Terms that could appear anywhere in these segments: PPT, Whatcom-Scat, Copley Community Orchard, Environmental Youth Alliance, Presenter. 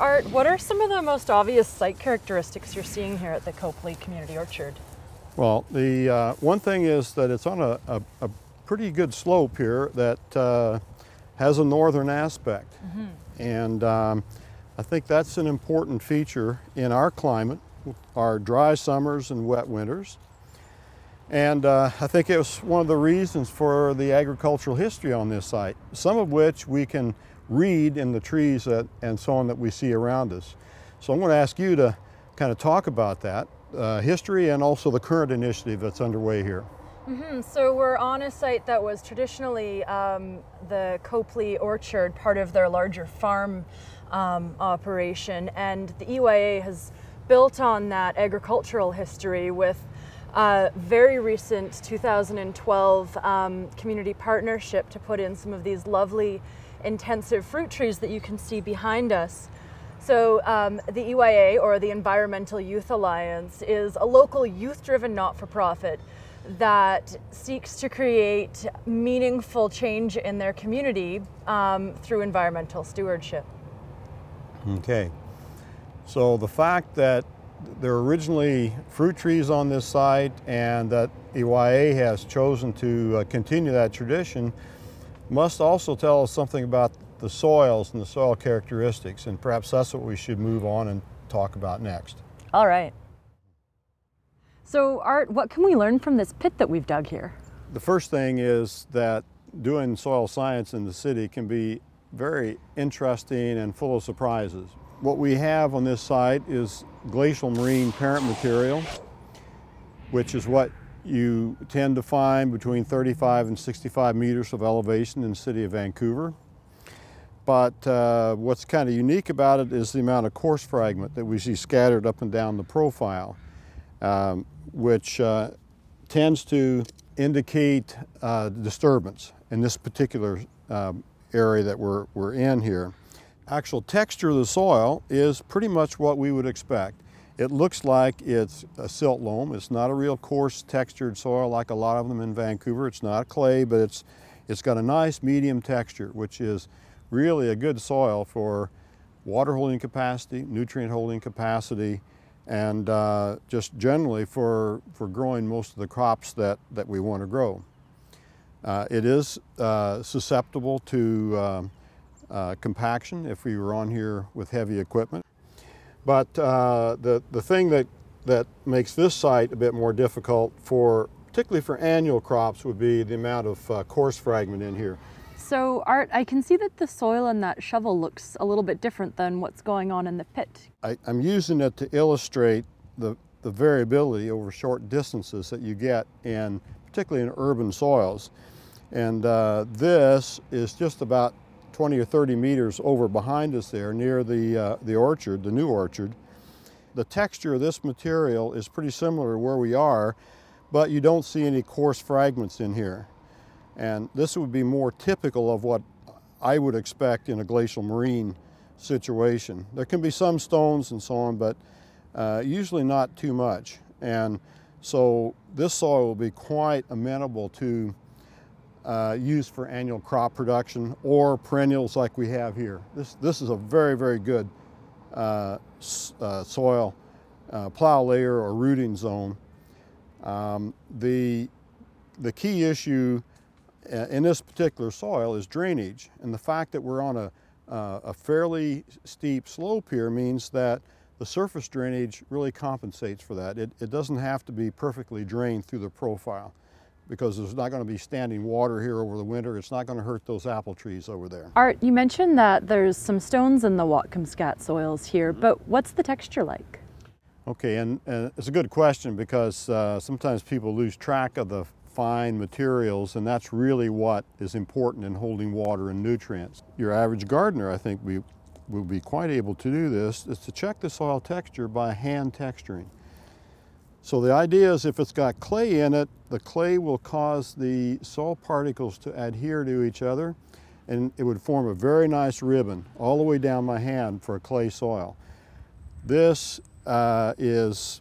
Art, what are some of the most obvious site characteristics you're seeing here at the Copley Community Orchard? Well, the one thing is that it's on a pretty good slope here that has a northern aspect. Mm-hmm. And I think that's an important feature in our climate, our dry summers and wet winters. And I think it was one of the reasons for the agricultural history on this site, some of which we can read in the trees and so on that we see around us. So I'm going to ask you to kind of talk about that history and also the current initiative that's underway here. Mm-hmm. So we're on a site that was traditionally the Copley Orchard, part of their larger farm operation, and the EYA has built on that agricultural history with very recent 2012 community partnership to put in some of these lovely intensive fruit trees that you can see behind us. So the EYA, or the Environmental Youth Alliance, is a local youth-driven not-for-profit that seeks to create meaningful change in their community through environmental stewardship. Okay, so the fact that there were originally fruit trees on this site and that EYA has chosen to continue that tradition must also tell us something about the soils and the soil characteristics, and perhaps that's what we should move on and talk about next. All right. So Art, what can we learn from this pit that we've dug here? The first thing is that doing soil science in the city can be very interesting and full of surprises. What we have on this site is glacial marine parent material, which is what you tend to find between 35 and 65 meters of elevation in the city of Vancouver. But what's kind of unique about it is the amount of coarse fragment that we see scattered up and down the profile, which tends to indicate disturbance in this particular area that we're in here. Actual texture of the soil is pretty much what we would expect. It looks like it's a silt loam. It's not a real coarse textured soil like a lot of them in Vancouver. It's not clay, but it's got a nice medium texture, which is really a good soil for water holding capacity, nutrient holding capacity, and just generally for growing most of the crops that we want to grow. It is susceptible to compaction if we were on here with heavy equipment. But the thing that makes this site a bit more difficult, particularly for annual crops, would be the amount of coarse fragment in here. So Art, I can see that the soil in that shovel looks a little bit different than what's going on in the pit. I'm using it to illustrate the variability over short distances that you get, in particularly in urban soils. And this is just about 20 or 30 meters over behind us there, near the orchard, the new orchard. The texture of this material is pretty similar to where we are, but you don't see any coarse fragments in here. And this would be more typical of what I would expect in a glacial marine situation. There can be some stones and so on, but usually not too much. And so this soil will be quite amenable to used for annual crop production or perennials like we have here. This is a very, very good soil plow layer or rooting zone. The key issue in this particular soil is drainage, and the fact that we're on a fairly steep slope here means that the surface drainage really compensates for that. It doesn't have to be perfectly drained through the profile, because there's not going to be standing water here over the winter. It's not going to hurt those apple trees over there. Art, you mentioned that there's some stones in the Whatcom-Scat soils here, but what's the texture like? Okay, and it's a good question, because sometimes people lose track of the fine materials, and that's really what is important in holding water and nutrients. Your average gardener, I think, we will be quite able to do this, is to check the soil texture by hand texturing. So the idea is if it's got clay in it, the clay will cause the soil particles to adhere to each other, and it would form a very nice ribbon all the way down my hand for a clay soil. This does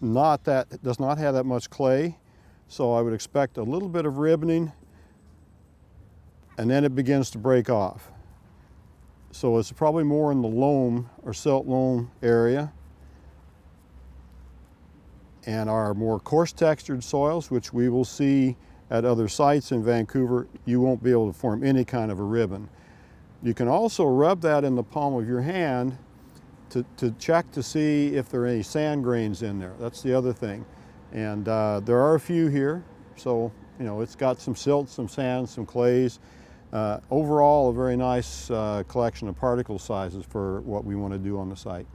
not have that much clay, so I would expect a little bit of ribboning, and then it begins to break off. So it's probably more in the loam or silt loam area. And our more coarse textured soils, which we will see at other sites in Vancouver, you won't be able to form any kind of a ribbon. You can also rub that in the palm of your hand to check to see if there are any sand grains in there. That's the other thing. And there are a few here. So, you know, it's got some silt, some sand, some clays. Overall, a very nice collection of particle sizes for what we want to do on the site.